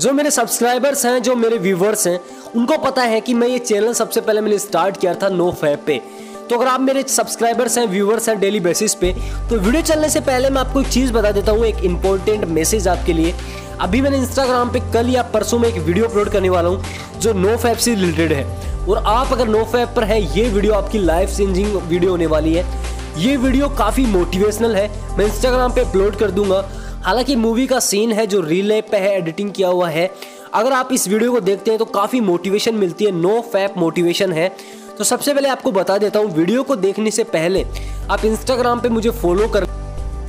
जो मेरे सब्सक्राइबर्स हैं, जो मेरे व्यूवर्स हैं, उनको पता है कि मैं ये चैनल सबसे पहले मैंने स्टार्ट किया था नो फैप पे। तो अगर आप मेरे सब्सक्राइबर्स हैं, व्यूवर्स हैं डेली बेसिस पे, तो वीडियो चलने से पहले मैं आपको एक चीज़ बता देता हूँ, एक इंपॉर्टेंट मैसेज आपके लिए। अभी मैंने इंस्टाग्राम पे कल या परसों में एक वीडियो अपलोड करने वाला हूँ जो नो फैप से रिलेटेड है, और आप अगर नो फैप पर हैं, ये वीडियो आपकी लाइफ चेंजिंग वीडियो होने वाली है। ये वीडियो काफ़ी मोटिवेशनल है, मैं इंस्टाग्राम पे अपलोड कर दूंगा। हालांकि मूवी का सीन है जो रिले पे है, एडिटिंग किया हुआ है। अगर आप इस वीडियो को देखते हैं तो काफ़ी मोटिवेशन मिलती है, नो फैप मोटिवेशन है। तो सबसे पहले आपको बता देता हूँ, वीडियो को देखने से पहले आप इंस्टाग्राम पे मुझे फॉलो कर,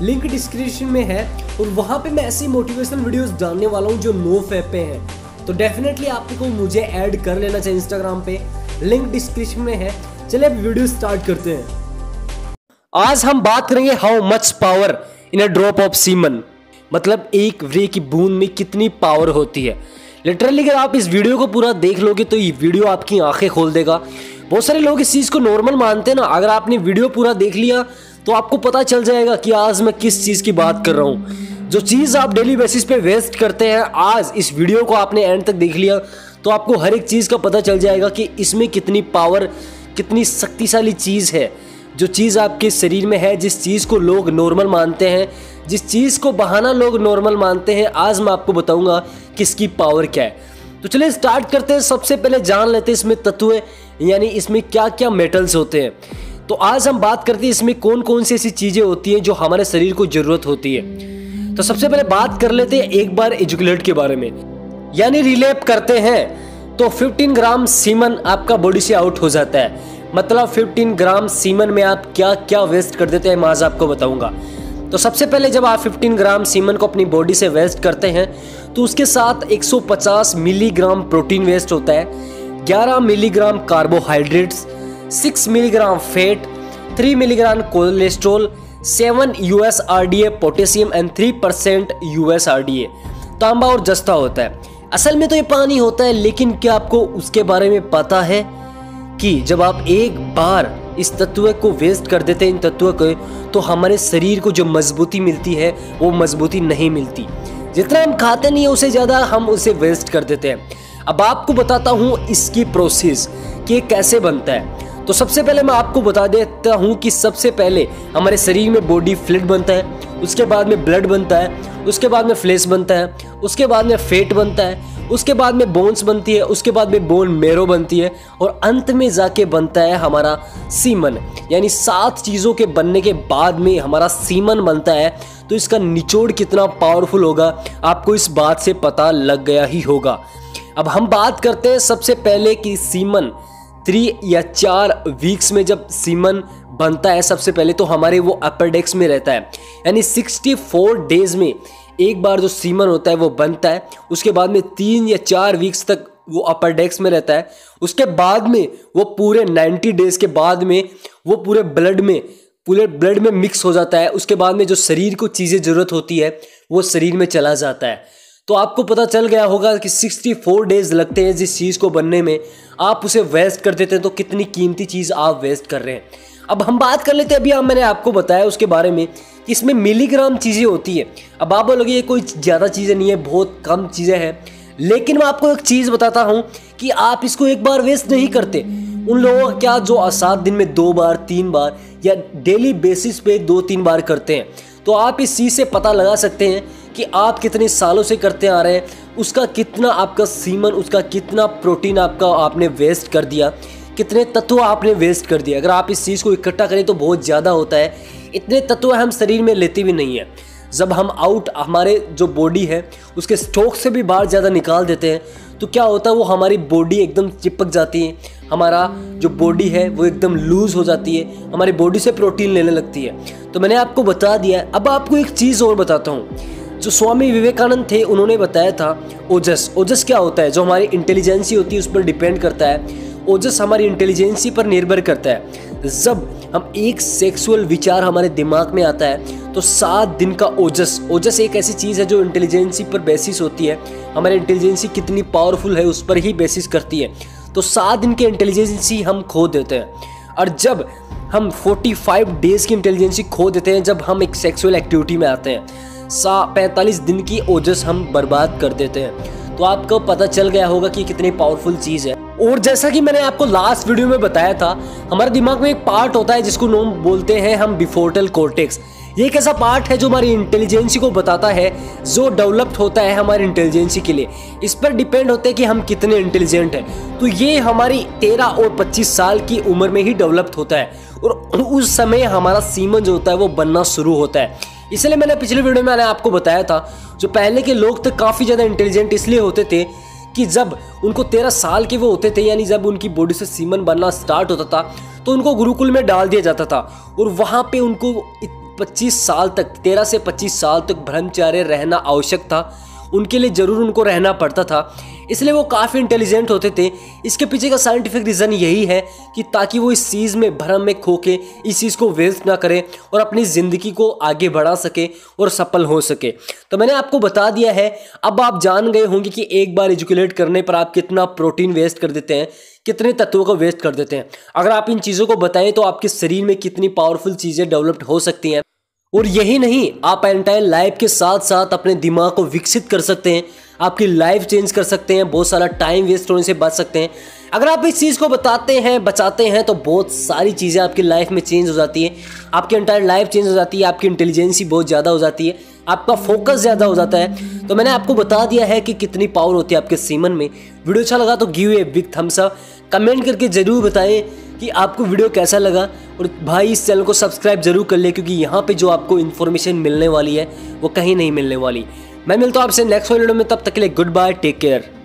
लिंक डिस्क्रिप्शन में है, और वहाँ पे मैं ऐसी मोटिवेशनल वीडियोस डालने वाला हूँ जो नो फैप पे हैं। तो डेफिनेटली आपको मुझे ऐड कर लेना चाहिए इंस्टाग्राम पे, लिंक डिस्क्रिप्शन में है। चलिए अब वीडियो स्टार्ट करते हैं। आज हम बात करेंगे how much power in a drop of semen, मतलब एक रे की बूंद में कितनी पावर होती है। लिटरली अगर आप इस वीडियो को पूरा देख लोगे तो ये वीडियो आपकी आंखें खोल देगा। बहुत सारे लोग इस चीज़ को नॉर्मल मानते हैं ना, अगर आपने वीडियो पूरा देख लिया तो आपको पता चल जाएगा कि आज मैं किस चीज़ की बात कर रहा हूँ। जो चीज़ आप डेली बेसिस पे वेस्ट करते हैं, आज इस वीडियो को आपने एंड तक देख लिया तो आपको हर एक चीज़ का पता चल जाएगा कि इसमें कितनी पावर, कितनी शक्तिशाली चीज़ है। जो चीज़ आपके शरीर में है, जिस चीज़ को लोग नॉर्मल मानते हैं, जिस चीज़ को बहाना लोग नॉर्मल मानते हैं, आज मैं आपको बताऊंगा किसकी पावर क्या है। तो चलिए स्टार्ट करते हैं। सबसे पहले जान लेते हैं इसमें तत्व, यानी इसमें क्या क्या मेटल्स होते हैं। तो आज हम बात करते हैं इसमें कौन कौन सी ऐसी चीज़ें होती हैं जो हमारे शरीर को ज़रूरत होती है। तो सबसे पहले बात कर लेते हैं एक बार एजुकुलेट के बारे में, यानी रिलेप करते हैं तो 15 ग्राम सीमन आपका बॉडी से आउट हो जाता है। मतलब 15 ग्राम सीमन में आप क्या क्या वेस्ट कर देते हैं मैं आज आपको बताऊँगा। तो सबसे पहले जब आप 15 ग्राम सीमन को अपनी बॉडी से वेस्ट करते हैं तो उसके साथ 150 मिलीग्राम प्रोटीन वेस्ट होता है, 11 milligram carbohydrates, 6 milligram fat, 3 milligram cholesterol, 7 USRDA potassium and 3% USRDA तांबा और जस्ता होता है। असल में तो ये पानी होता है, लेकिन क्या आपको उसके बारे में पता है कि जब आप एक बार इस तत्व को वेस्ट कर देते हैं, इन तत्वों को, तो हमारे शरीर को जो मजबूती मिलती है वो मजबूती नहीं मिलती। जितना हम खाते नहीं है उससे ज़्यादा हम उसे वेस्ट कर देते हैं। अब आपको बताता हूँ इसकी प्रोसेस कि कैसे बनता है। तो सबसे पहले मैं आपको बता देता हूँ कि सबसे पहले हमारे शरीर में बॉडी फ्लूइड बनता है, उसके बाद में ब्लड बनता है, उसके बाद में फ्लैश बनता है, उसके बाद में फैट बनता है, उसके बाद में बोन्स बनती है, उसके बाद में बोन मेरो बनती है, और अंत में जाके बनता है हमारा सीमन। यानी 7 चीज़ों के बनने के बाद में हमारा सीमन बनता है। तो इसका निचोड़ कितना पावरफुल होगा आपको इस बात से पता लग गया ही होगा। अब हम बात करते हैं सबसे पहले कि सीमन 3 या 4 वीक्स में जब सीमन बनता है, सबसे पहले तो हमारे वो अपर डेक्स में रहता है। यानी 64 डेज में एक बार जो सीमन होता है वो बनता है, उसके बाद में 3 या 4 वीक्स तक वो अपर डेक्स में रहता है, उसके बाद में वो पूरे 90 डेज के बाद में वो पूरे ब्लड में मिक्स हो जाता है। उसके बाद में जो शरीर को चीज़ें ज़रूरत होती है वो शरीर में चला जाता है। तो आपको पता चल गया होगा कि 64 डेज़ लगते हैं जिस चीज़ को बनने में, आप उसे वेस्ट कर देते हैं तो कितनी कीमती चीज़ आप वेस्ट कर रहे हैं। अब हम बात कर लेते हैं, अभी मैंने आपको बताया उसके बारे में कि इसमें मिलीग्राम चीज़ें होती है। अब आप बोलोगे ये कोई ज़्यादा चीज़ें नहीं है, बहुत कम चीज़ें हैं, लेकिन मैं आपको एक चीज़ बताता हूँ कि आप इसको एक बार वेस्ट नहीं करते। उन लोगों का क्या जो 7 दिन में 2 बार 3 बार या डेली बेसिस पे 2-3 बार करते हैं, तो आप इस चीज़ से पता लगा सकते हैं कि आप कितने सालों से करते आ रहे हैं, उसका कितना आपका सीमन, उसका कितना प्रोटीन आपका आपने वेस्ट कर दिया, कितने तत्व आपने वेस्ट कर दिया। अगर आप इस चीज़ को इकट्ठा करें तो बहुत ज़्यादा होता है। इतने तत्व हम शरीर में लेते भी नहीं है, जब हम हमारे जो बॉडी है उसके स्टॉक से भी बाहर ज़्यादा निकाल देते हैं तो क्या होता है, वो हमारी बॉडी एकदम चिपक जाती है, हमारा जो बॉडी है वो एकदम लूज़ हो जाती है, हमारी बॉडी से प्रोटीन लेने लगती है। तो मैंने आपको बता दिया। अब आपको एक चीज़ और बताता हूँ, जो स्वामी विवेकानंद थे उन्होंने बताया था ओजस। ओजस क्या होता है, जो हमारी इंटेलिजेंसी होती है उस पर डिपेंड करता है। ओजस हमारी इंटेलिजेंसी पर निर्भर करता है। जब हम एक सेक्सुअल विचार हमारे दिमाग में आता है तो 7 दिन का ओजस, ओजस एक ऐसी चीज़ है जो इंटेलिजेंसी पर बेसिस होती है, हमारी इंटेलिजेंसी कितनी पावरफुल है उस पर ही बेसिस करती है। तो 7 दिन की इंटेलिजेंसी हम खो देते हैं, और जब हम 45 डेज़ की इंटेलिजेंसी खो देते हैं जब हम एक सेक्सुअल एक्टिविटी में आते हैं। 45 दिन की ओजस हम बर्बाद कर देते हैं। तो आपको पता चल गया होगा कि कितनी पावरफुल चीज़ है। और जैसा कि मैंने आपको लास्ट वीडियो में बताया था, हमारे दिमाग में एक पार्ट होता है जिसको हम बोलते हैं हम बिफोर्टल कॉर्टेक्स। ये एक ऐसा पार्ट है जो हमारी इंटेलिजेंसी को बताता है, जो डेवलप्ड होता है हमारी इंटेलिजेंसी के लिए। इस पर डिपेंड होते हैं कि हम कितने इंटेलिजेंट हैं। तो ये हमारी 13 और 25 साल की उम्र में ही डेवलप्ड होता है और उस समय हमारा सीमन जो होता है वो बनना शुरू होता है। इसलिए मैंने पिछले वीडियो में आपको बताया था, जो पहले के लोग तो काफ़ी ज़्यादा इंटेलिजेंट इसलिए होते थे कि जब उनको 13 साल के वो होते थे, यानी जब उनकी बॉडी से सीमन बनना स्टार्ट होता था तो उनको गुरुकुल में डाल दिया जाता था और वहाँ पे उनको 25 साल तक, 13 से 25 साल तक ब्रह्मचार्य रहना आवश्यक था। उनके लिए ज़रूर उनको रहना पड़ता था, इसलिए वो काफ़ी इंटेलिजेंट होते थे। इसके पीछे का साइंटिफिक रीज़न यही है कि ताकि वो इस चीज़ में, भ्रम में खो के इस चीज़ को वेस्ट ना करें और अपनी ज़िंदगी को आगे बढ़ा सके और सफल हो सके। तो मैंने आपको बता दिया है, अब आप जान गए होंगे कि एक बार एजुकेट करने पर आप कितना प्रोटीन वेस्ट कर देते हैं, कितने तत्वों को वेस्ट कर देते हैं। अगर आप इन चीज़ों को बताएं तो आपके शरीर में कितनी पावरफुल चीज़ें डेवलप्ड हो सकती हैं। और यही नहीं, आप एंटायर लाइफ के साथ साथ अपने दिमाग को विकसित कर सकते हैं, आपकी लाइफ चेंज कर सकते हैं, बहुत सारा टाइम वेस्ट होने से बच सकते हैं। अगर आप इस चीज़ को बताते हैं, बचाते हैं, तो बहुत सारी चीज़ें आपकी लाइफ में चेंज हो जाती है, आपकी एंटायर लाइफ चेंज हो जाती है, आपकी इंटेलिजेंसी बहुत ज़्यादा हो जाती है, आपका फोकस ज़्यादा हो जाता है। तो मैंने आपको बता दिया है कि कितनी पावर होती है आपके सीमन में। वीडियो अच्छा लगा तो give a big thumbs up, comment करके ज़रूर बताएं कि आपको वीडियो कैसा लगा। और भाई इस चैनल को सब्सक्राइब जरूर कर ले, क्योंकि यहाँ पे जो आपको इन्फॉर्मेशन मिलने वाली है वो कहीं नहीं मिलने वाली। मैं मिलता हूँ आपसे नेक्स्ट वीडियो में, तब तक के लिए गुड बाय, टेक केयर।